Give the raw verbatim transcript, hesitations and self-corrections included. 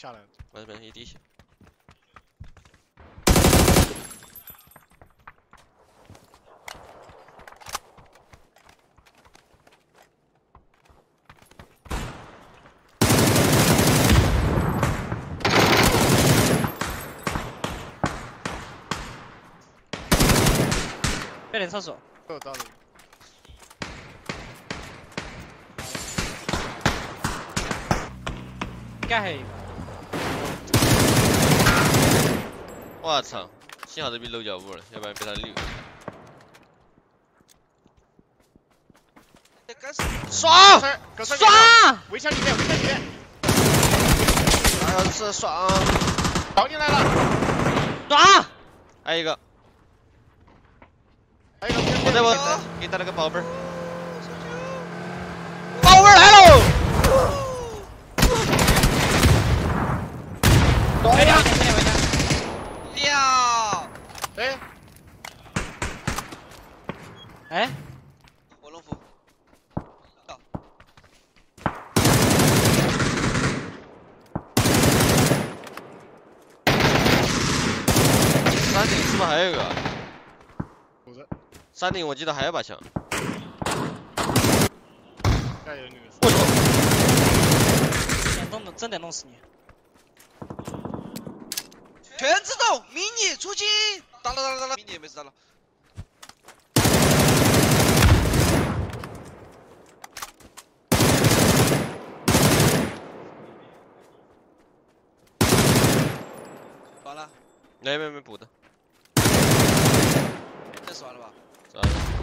下来了，我这边一滴血。快点厕所，被我抓了。 盖黑！我操！幸好这边露脚步了，要不然被他溜。爽！爽！围墙里面，围墙里面！哎呀，这爽！找进来了！爽！还有一个，还有一个，我在我给你带了个宝贝儿，宝贝儿来喽！ 哎呀！呀！哎！哎！我弄斧。到。山顶是不是还有一个？五个。山顶我记得还有把枪。加油，女的。我操！点动的，真得弄死你！ 全自动迷你出击，打了打了打了，迷你也没死打了。完了，没没没补的，这死完了吧？死完了。